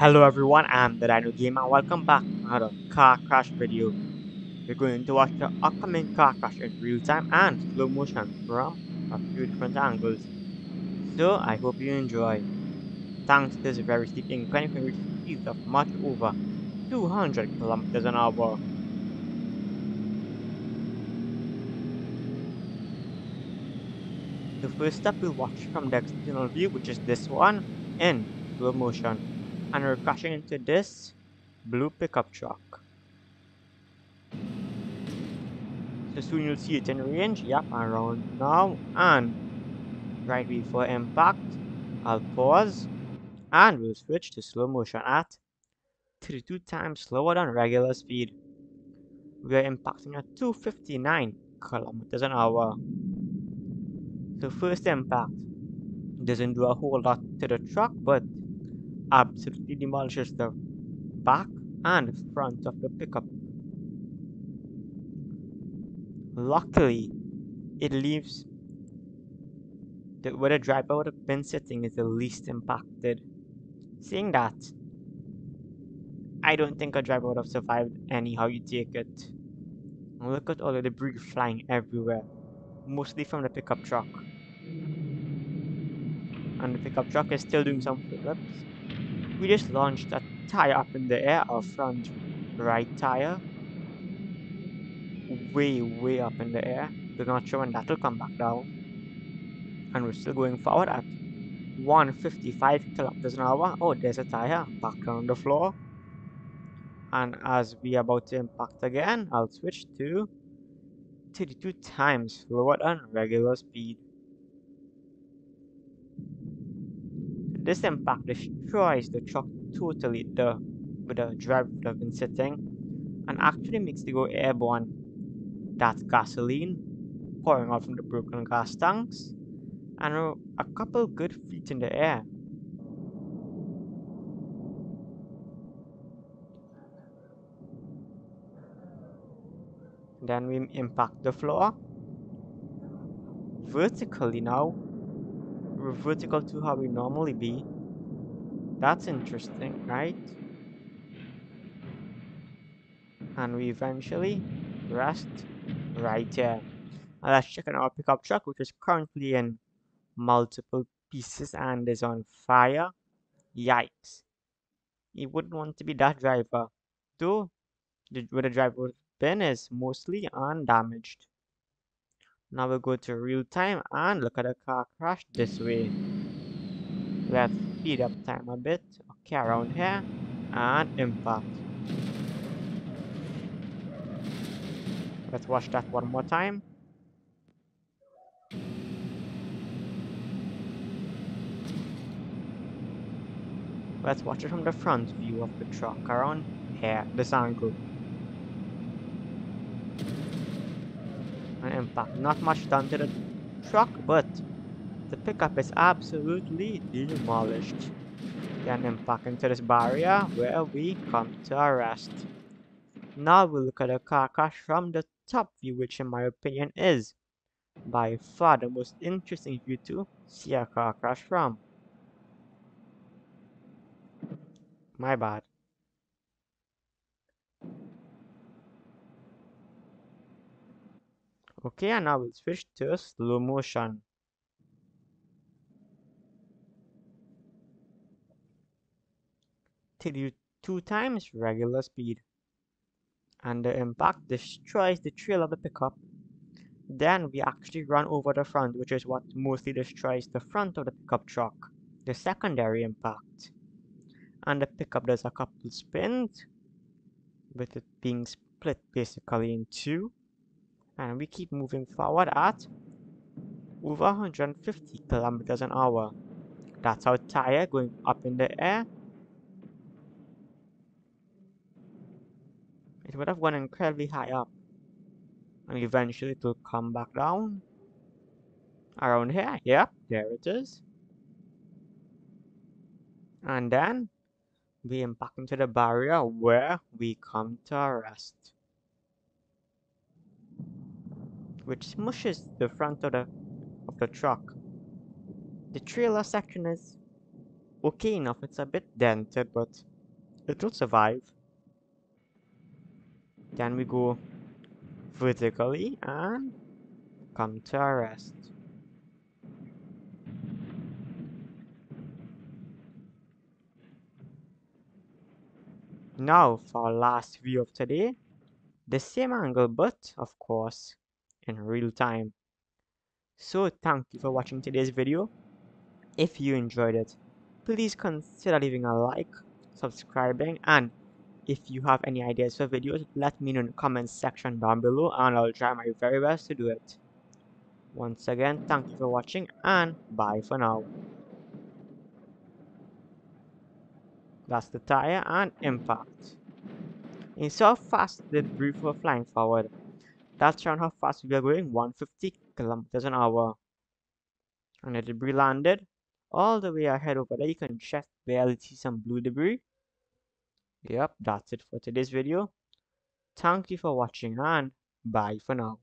Hello everyone, I'm the Dino Gamer and welcome back to another Car Crash video. We're going to watch the upcoming car crash in real time and slow motion from a few different angles. So I hope you enjoy. Thanks to this very steep incline, we can reach speeds of much over 200 kilometers an hour. The first step we'll watch from the external view, which is this one in slow motion. And we're crashing into this blue pickup truck. So soon you'll see it in range, yep, around now. And right before impact, I'll pause and we'll switch to slow motion at 32 times slower than regular speed. We're impacting at 259 kilometers an hour. So first impact doesn't do a whole lot to the truck, but absolutely demolishes the back and front of the pickup. Luckily, it leaves where the driver would have been sitting is the least impacted. Seeing that, I don't think a driver would have survived anyhow you take it. Look at all the debris flying everywhere, mostly from the pickup truck. And the pickup truck is still doing some flips. We just launched a tire up in the air, our front right tire. Way up in the air. We're not sure when that'll come back down. And we're still going forward at 155 kilometers an hour. Oh, there's a tire back on the floor. And as we are about to impact again, I'll switch to 32 times slower than regular speed. This impact destroys the truck totally, with the driver would have been sitting, and actually makes it go airborne. That's gasoline pouring out from the broken gas tanks, and a couple good feet in the air. Then we impact the floor vertically now. We're vertical to how we normally be. That's interesting, right? And we eventually rest right here. And let's check on our pickup truck, which is currently in multiple pieces and is on fire. Yikes. You wouldn't want to be that driver. Though, where the driver bin is mostly undamaged. Now we'll go to real time and look at the car crash this way. Let's speed up time a bit. Okay, around here. And impact. Let's watch that one more time. Let's watch it from the front view of the truck around here, this angle. Impact. Not much done to the truck, but the pickup is absolutely demolished. Then impact into this barrier where we come to a rest. Now we'll look at the car crash from the top view, which in my opinion is by far the most interesting view to see a car crash from. My bad. Okay, and now we'll switch to slow motion. Till you 2 times regular speed. And the impact destroys the trail of the pickup. Then we actually run over the front, which is what mostly destroys the front of the pickup truck. The secondary impact. And the pickup does a couple spins, with it being split basically in two. And we keep moving forward at over 150 kilometers an hour. That's our tire going up in the air. It would have gone incredibly high up. And eventually it will come back down. Around here, yep, there it is. And then we impact into the barrier where we come to a rest, which smushes the front of the truck. The trailer section is okay enough, it's a bit dented, but It will survive. Then we go vertically and come to our rest. Now for our last view of today, the same angle but of course in real time. So thank you for watching today's video. If you enjoyed it, please consider leaving a like, subscribing, and if you have any ideas for videos, let me know in the comments section down below and I'll try my very best to do it. Once again, thank you for watching and bye for now. That's the tire and impact. You saw how fast the debris were flying forward. That's around how fast we are going, 150 kilometers an hour. And the debris landed. All the way ahead over there, you can just barely see some blue debris. Yep, that's it for today's video. Thank you for watching and bye for now.